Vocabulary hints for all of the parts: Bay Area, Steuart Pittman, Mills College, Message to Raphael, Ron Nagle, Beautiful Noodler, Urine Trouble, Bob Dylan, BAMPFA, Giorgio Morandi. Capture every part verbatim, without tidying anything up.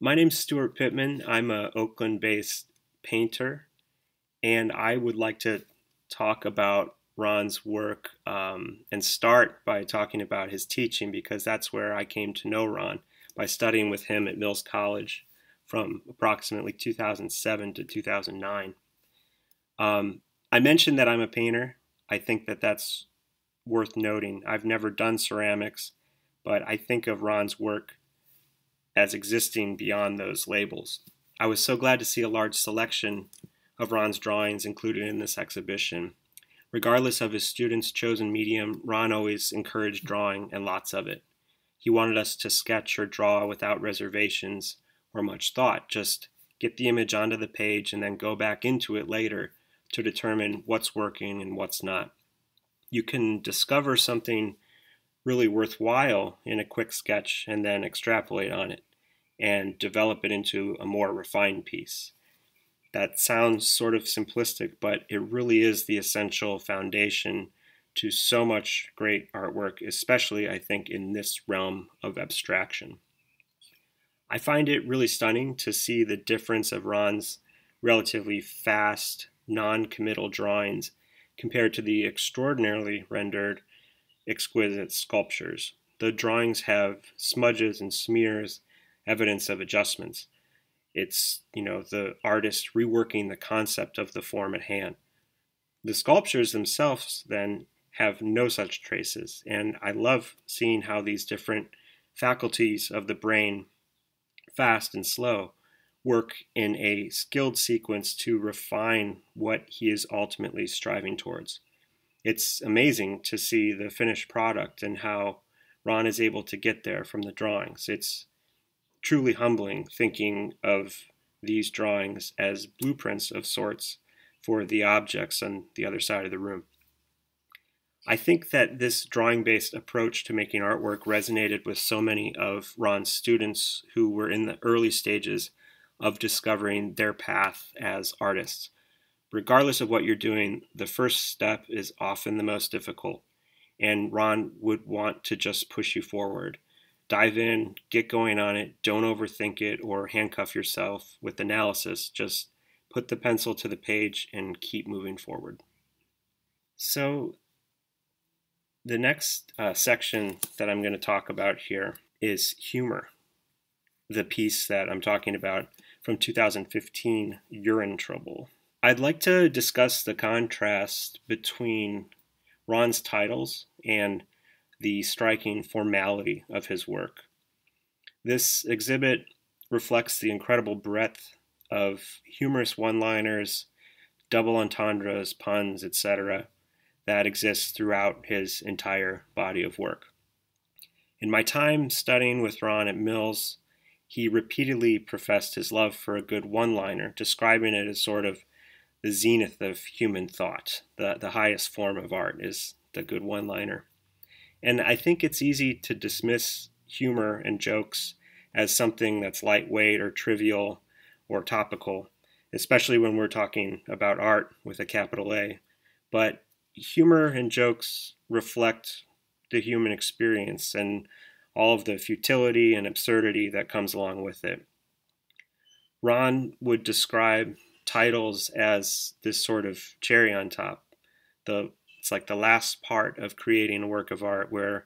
My name's Steuart Pittman. I'm an Oakland-based painter, and I would like to talk about Ron's work um, and start by talking about his teaching, because that's where I came to know Ron, by studying with him at Mills College from approximately two thousand seven to two thousand nine. Um, I mentioned that I'm a painter. I think that that's worth noting. I've never done ceramics, but I think of Ron's work as existing beyond those labels. I was so glad to see a large selection of Ron's drawings included in this exhibition. Regardless of his students' chosen medium, Ron always encouraged drawing, and lots of it. He wanted us to sketch or draw without reservations or much thought, just get the image onto the page and then go back into it later to determine what's working and what's not. You can discover something really worthwhile in a quick sketch and then extrapolate on it and develop it into a more refined piece. That sounds sort of simplistic, but it really is the essential foundation to so much great artwork, especially, I think, in this realm of abstraction. I find it really stunning to see the difference of Ron's relatively fast, non-committal drawings compared to the extraordinarily rendered, exquisite sculptures. The drawings have smudges and smears, evidence of adjustments. It's, you know, the artist reworking the concept of the form at hand. The sculptures themselves, then, have no such traces, and I love seeing how these different faculties of the brain, fast and slow, work in a skilled sequence to refine what he is ultimately striving towards. It's amazing to see the finished product and how Ron is able to get there from the drawings. It's truly humbling thinking of these drawings as blueprints of sorts for the objects on the other side of the room. I think that this drawing-based approach to making artwork resonated with so many of Ron's students who were in the early stages of discovering their path as artists. Regardless of what you're doing, the first step is often the most difficult, and Ron would want to just push you forward. Dive in, get going on it, don't overthink it or handcuff yourself with analysis. Just put the pencil to the page and keep moving forward. So the next uh, section that I'm going to talk about here is humor. The piece that I'm talking about from two thousand fifteen, Urine Trouble. I'd like to discuss the contrast between Ron's titles and the striking formality of his work. This exhibit reflects the incredible breadth of humorous one-liners, double entendres, puns, et cetera that exists throughout his entire body of work. In my time studying with Ron at Mills, he repeatedly professed his love for a good one-liner, describing it as sort of the zenith of human thought. The, the highest form of art is the good one-liner. And I think it's easy to dismiss humor and jokes as something that's lightweight or trivial or topical, especially when we're talking about art with a capital A. But humor and jokes reflect the human experience and all of the futility and absurdity that comes along with it. Ron would describe titles as this sort of cherry on top, the It's like the last part of creating a work of art where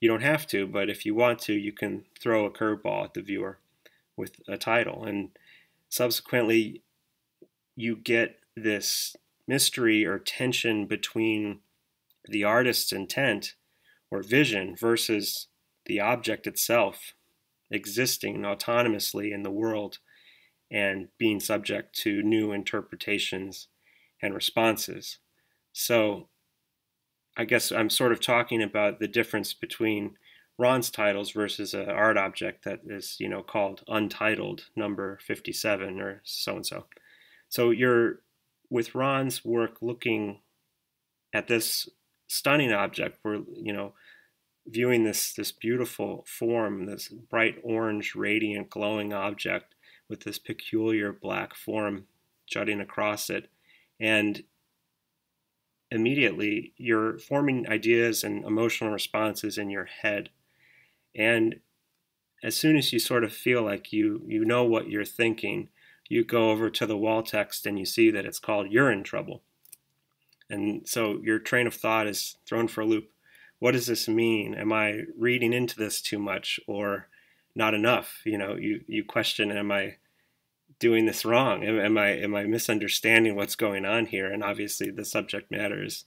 you don't have to, but if you want to, you can throw a curveball at the viewer with a title. And subsequently, you get this mystery or tension between the artist's intent or vision versus the object itself existing autonomously in the world and being subject to new interpretations and responses. So I guess I'm sort of talking about the difference between Ron's titles versus an art object that is, you know, called Untitled Number fifty-seven or so-and-so. So you're, with Ron's work, looking at this stunning object, we're, you know, viewing this, this beautiful form, this bright orange, radiant, glowing object with this peculiar black form jutting across it, and immediately you're forming ideas and emotional responses in your head. And as soon as you sort of feel like you, you know what you're thinking, you go over to the wall text and you see that it's called Urine Trouble. And so your train of thought is thrown for a loop. What does this mean? Am I reading into this too much or not enough? You know, you, you question, am I doing this wrong? Am, am I am I misunderstanding what's going on here? And obviously the subject matter is,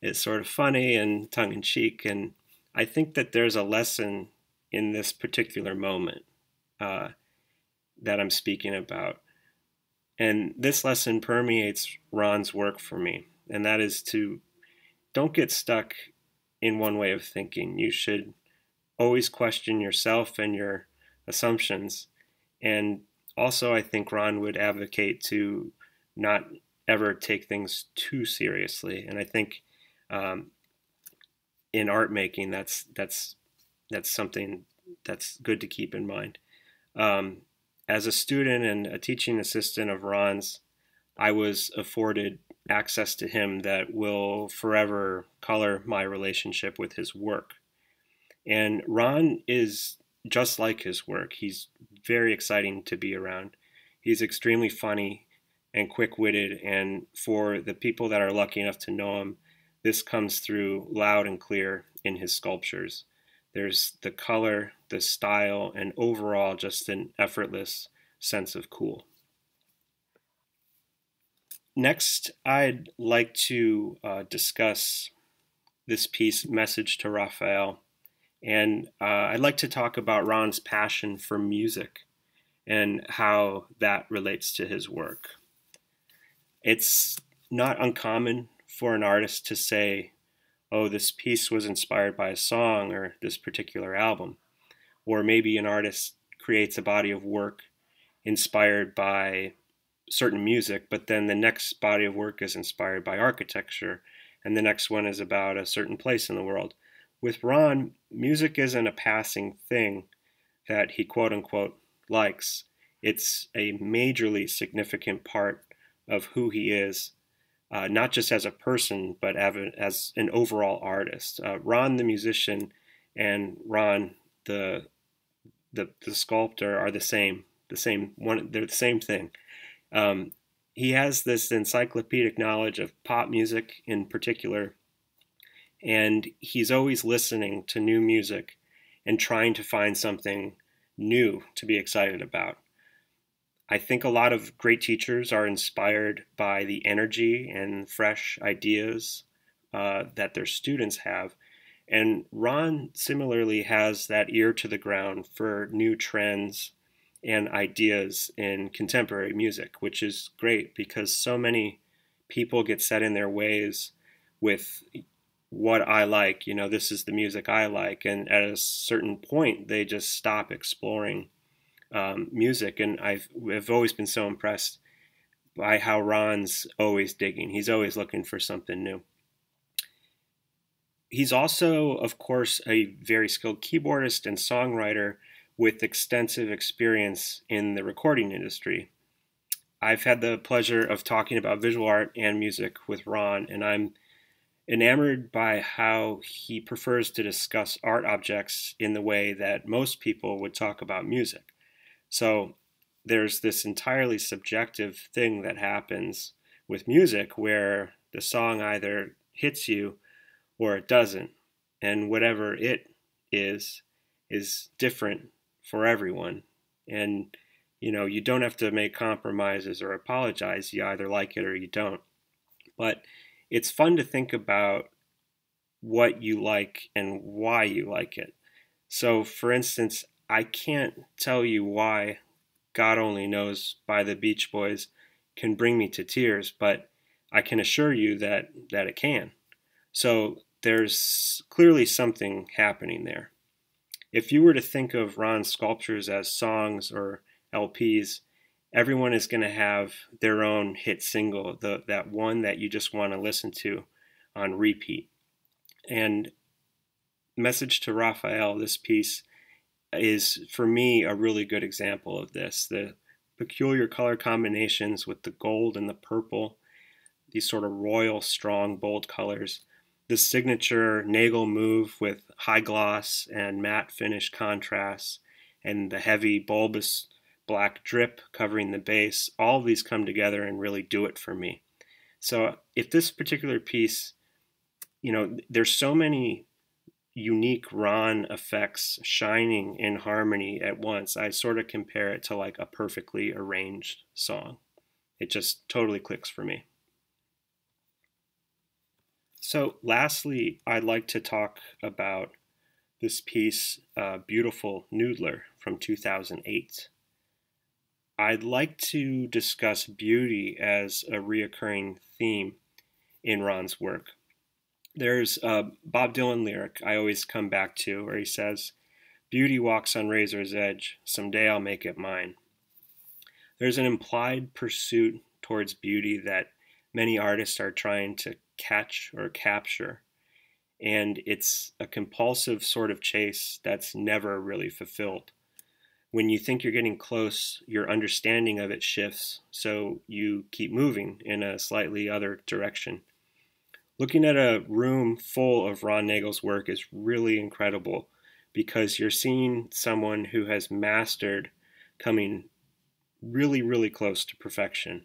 is sort of funny and tongue-in-cheek. And I think that there's a lesson in this particular moment uh, that I'm speaking about. And this lesson permeates Ron's work for me, and that is to don't get stuck in one way of thinking. You should always question yourself and your assumptions. And also, I think Ron would advocate to not ever take things too seriously. And I think um, in art making, that's that's that's something that's good to keep in mind. Um, As a student and a teaching assistant of Ron's, I was afforded access to him that will forever color my relationship with his work. And Ron is just like his work. He's very exciting to be around. He's extremely funny and quick-witted, and for the people that are lucky enough to know him, this comes through loud and clear in his sculptures. There's the color, the style, and overall just an effortless sense of cool. Next, I'd like to uh, discuss this piece, Message to Raphael. And uh, I'd like to talk about Ron's passion for music and how that relates to his work. It's not uncommon for an artist to say, oh, this piece was inspired by a song or this particular album. Or maybe an artist creates a body of work inspired by certain music, but then the next body of work is inspired by architecture, and the next one is about a certain place in the world. With Ron, music isn't a passing thing that he quote-unquote likes. It's a majorly significant part of who he is. Uh, not just as a person, but as an overall artist. Uh, Ron the musician and Ron the, the the sculptor are the same. The same one. They're the same thing. Um, he has this encyclopedic knowledge of pop music in particular, and he's always listening to new music and trying to find something new to be excited about. I think a lot of great teachers are inspired by the energy and fresh ideas uh, that their students have. And Ron similarly has that ear to the ground for new trends and ideas in contemporary music, which is great because so many people get set in their ways with what I like, you know, this is the music I like. And at a certain point, they just stop exploring Um, music, and I've, I've always been so impressed by how Ron's always digging. He's always looking for something new. He's also, of course, a very skilled keyboardist and songwriter with extensive experience in the recording industry. I've had the pleasure of talking about visual art and music with Ron, and I'm enamored by how he prefers to discuss art objects in the way that most people would talk about music. So there's this entirely subjective thing that happens with music where the song either hits you or it doesn't. And whatever it is, is different for everyone. And, you know, you don't have to make compromises or apologize. You either like it or you don't. But it's fun to think about what you like and why you like it. So, for instance, I can't tell you why God Only Knows by the Beach Boys can bring me to tears, but I can assure you that, that it can. So there's clearly something happening there. If you were to think of Ron's sculptures as songs or L Ps, everyone is going to have their own hit single, the, that one that you just want to listen to on repeat. And Message to Raphael, this piece, is for me a really good example of this. The peculiar color combinations with the gold and the purple, these sort of royal, strong, bold colors, the signature Nagle move with high gloss and matte finish contrasts, and the heavy bulbous black drip covering the base, all of these come together and really do it for me. So if this particular piece, you know, there's so many unique Ron effects shining in harmony at once, I sort of compare it to like a perfectly arranged song. It just totally clicks for me. So lastly, I'd like to talk about this piece, uh, Beautiful Noodler from two thousand eight. I'd like to discuss beauty as a reoccurring theme in Ron's work. There's a Bob Dylan lyric I always come back to where he says, "Beauty walks on razor's edge, someday I'll make it mine." There's an implied pursuit towards beauty that many artists are trying to catch or capture, and it's a compulsive sort of chase that's never really fulfilled. When you think you're getting close, your understanding of it shifts, so you keep moving in a slightly other direction. Looking at a room full of Ron Nagle's work is really incredible because you're seeing someone who has mastered coming really, really close to perfection.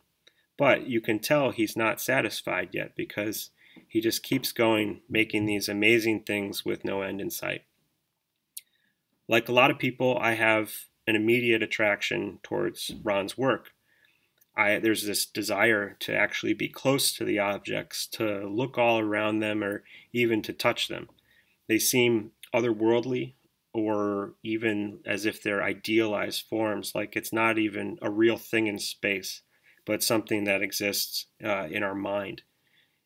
But you can tell he's not satisfied yet because he just keeps going, making these amazing things with no end in sight. Like a lot of people, I have an immediate attraction towards Ron's work. I, there's this desire to actually be close to the objects, to look all around them, or even to touch them. They seem otherworldly, or even as if they're idealized forms, like it's not even a real thing in space, but something that exists uh, in our mind.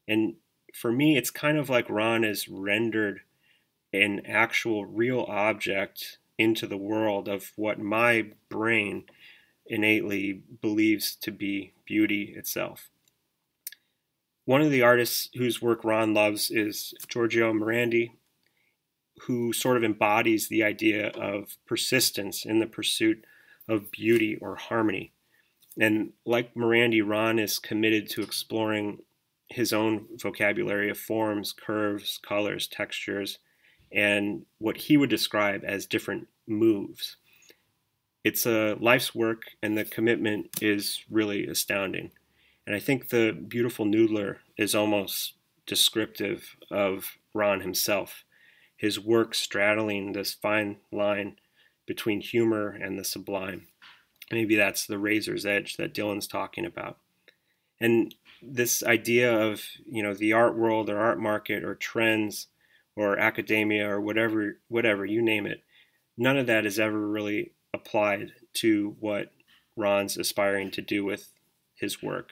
And for me, it's kind of like Ron has rendered an actual real object into the world of what my brain innately believes to be beauty itself. One of the artists whose work Ron loves is Giorgio Morandi, who sort of embodies the idea of persistence in the pursuit of beauty or harmony. And like Morandi, Ron is committed to exploring his own vocabulary of forms, curves, colors, textures, and what he would describe as different moves. It's a life's work, and the commitment is really astounding. And I think the Beautiful Noodler is almost descriptive of Ron himself, his work straddling this fine line between humor and the sublime. Maybe that's the razor's edge that Dylan's talking about. And this idea of, you know, the art world or art market or trends or academia or whatever, whatever, you name it, none of that is ever really applied to what Ron's aspiring to do with his work.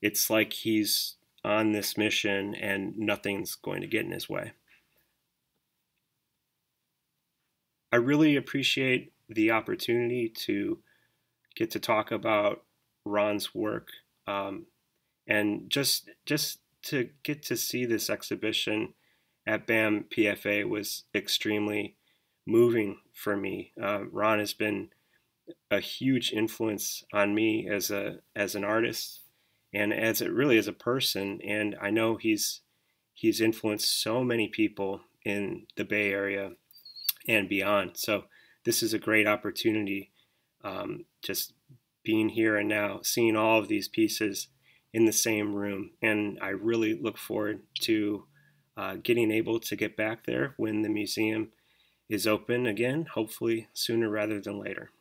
It's like he's on this mission and nothing's going to get in his way. I really appreciate the opportunity to get to talk about Ron's work um, and just just to get to see this exhibition at B A M P F A was extremely moving for me. Uh, Ron has been a huge influence on me as a as an artist and as it really as a person. And I know he's he's influenced so many people in the Bay Area and beyond. So this is a great opportunity. Um, just being here and now, seeing all of these pieces in the same room, and I really look forward to uh, getting able to get back there when the museum is open again, hopefully sooner rather than later.